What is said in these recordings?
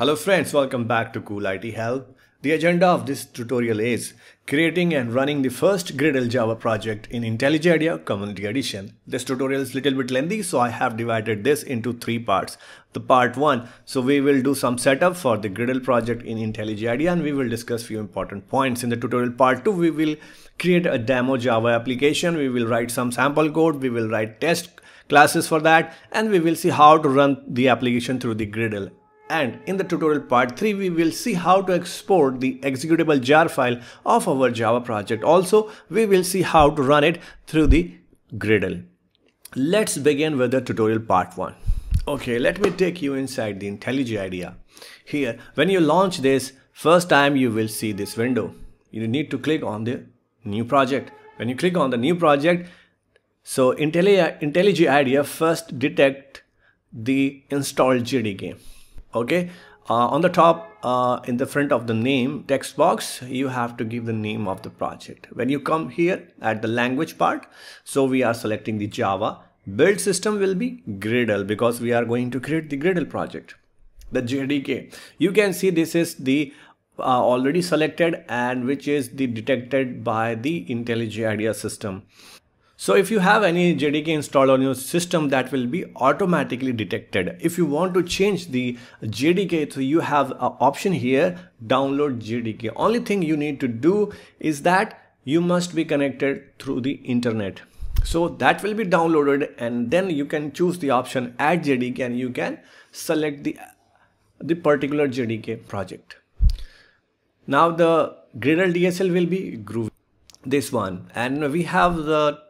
Hello friends, welcome back to Cool IT Help. The agenda of this tutorial is creating and running the first Gradle Java project in IntelliJ IDEA Community Edition. This tutorial is a little bit lengthy, so I have divided this into three parts. The part one, so we will do some setup for the Gradle project in IntelliJ IDEA and we will discuss few important points. In the tutorial part two, we will create a demo Java application. We will write some sample code. We will write test classes for that, and we will see how to run the application through the Gradle. And in the tutorial part 3, we will see how to export the executable jar file of our Java project. Also, we will see how to run it through the Gradle. Let's begin with the tutorial part 1. Okay, let me take you inside the IntelliJ IDEA. Here, when you launch this, first time you will see this window. You need to click on the new project. When you click on the new project, so IntelliJ IDEA first detect the installed JDK. Okay, on the top in the front of the name text box, you have to give the name of the project. When you come here at the language part, so we are selecting the Java. Build system will be Gradle because we are going to create the Gradle project. The JDK, you can see this is the already selected and which is the detected by the IntelliJ IDEA system. So if you have any JDK installed on your system, that will be automatically detected. If you want to change the JDK, so you have an option here, download JDK. Only thing you need to do is that you must be connected through the internet. So that will be downloaded and then you can choose the option add JDK and you can select the particular JDK project. Now the Gradle DSL will be Groovy, this one, and we have the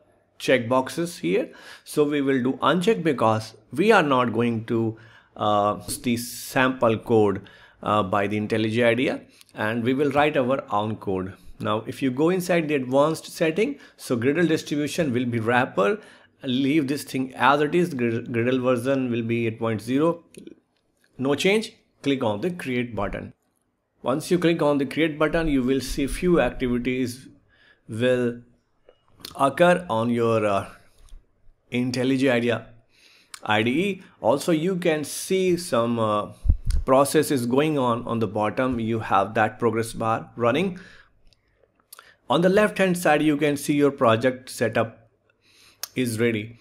checkboxes here, so we will do uncheck because we are not going to use the sample code by the IntelliJ IDEA, and we will write our own code. Now if you go inside the advanced setting, so Gradle distribution will be wrapper, leave this thing as it is. Gradle version will be 8.0, no change. Click on the create button. Once you click on the create button, you will see few activities will occur on your IntelliJ IDEA IDE. Also you can see some process is going on the bottom. You have that progress bar running. On the left hand side you can see your project setup is ready,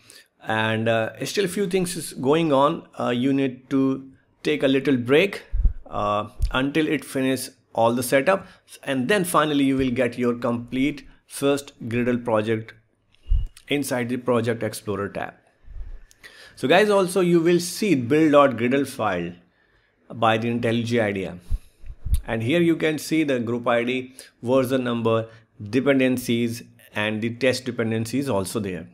and still few things is going on. You need to take a little break until it finishes all the setup, and then finally you will get your complete first Gradle project inside the Project Explorer tab. So guys, also you will see build.gradle file by the IntelliJ IDEA, and here you can see the group ID, version number, dependencies, and the test dependencies also there.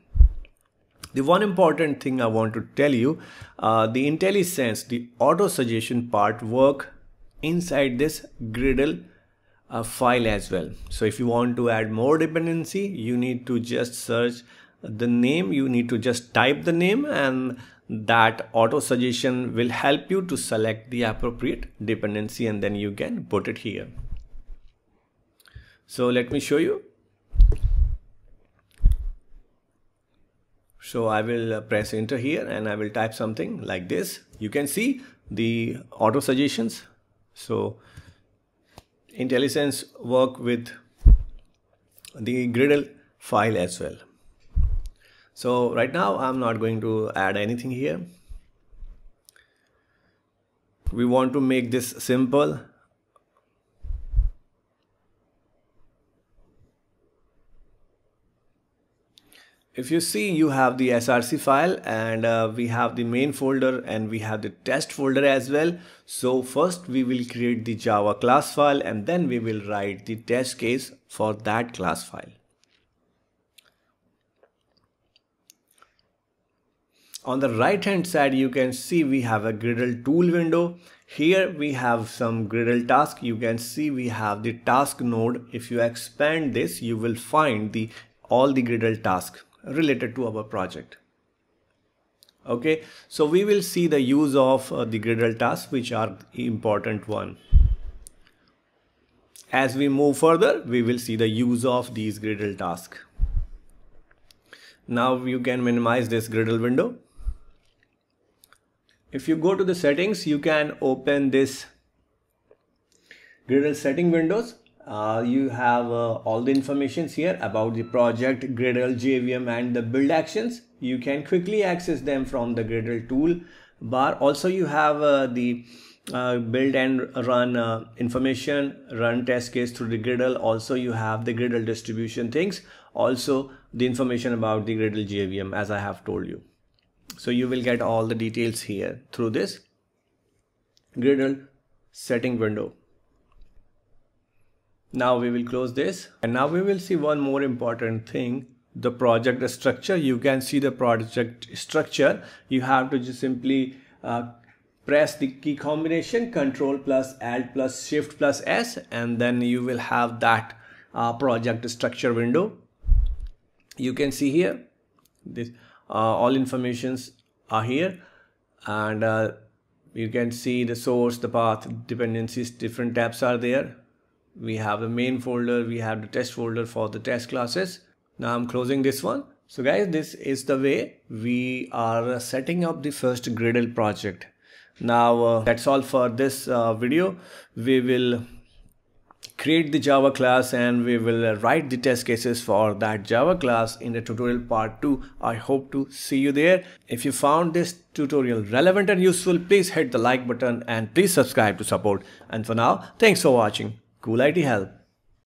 The one important thing I want to tell you, the IntelliSense, the auto suggestion part work inside this Gradle a file as well. So if you want to add more dependency, you need to just search the name, you need to just type the name, and that auto suggestion will help you to select the appropriate dependency, and then you can put it here. So let me show you. So I will press enter here and I will type something like this. You can see the auto suggestions. So IntelliSense work with the Gradle file as well. So right now I'm not going to add anything here. We want to make this simple. If you see, you have the src file, and we have the main folder and we have the test folder as well. So first we will create the Java class file and then we will write the test case for that class file. On the right hand side you can see we have a Gradle tool window. Here we have some Gradle task. You can see we have the task node. If you expand this, you will find the all the Gradle tasks related to our project. Okay, so we will see the use of the Gradle tasks, which are the important one. As we move further, we will see the use of these Gradle tasks. Now you can minimize this Gradle window. If you go to the settings, you can open this Gradle setting windows, you have all the information here about the project, Gradle, JVM and the build actions. You can quickly access them from the Gradle tool bar. Also you have the build and run information, run test case through the Gradle. Also you have the Gradle distribution things, also the information about the Gradle JVM as I have told you. So you will get all the details here through this Gradle setting window. Now we will close this, and now we will see one more important thing, the project structure. You can see the project structure. You have to just simply press the key combination Ctrl+Alt+Shift+S, and then you will have that project structure window. You can see here this all informations are here, and you can see the source, the path, dependencies, different tabs are there. We have the main folder, we have the test folder for the test classes. Now I'm closing this one. So guys, this is the way we are setting up the first Gradle project. Now that's all for this video. We will create the Java class and we will write the test cases for that Java class in the tutorial part 2. I hope to see you there. If you found this tutorial relevant and useful, please hit the like button and please subscribe to support. And for now, thanks for watching. Cool IT Help.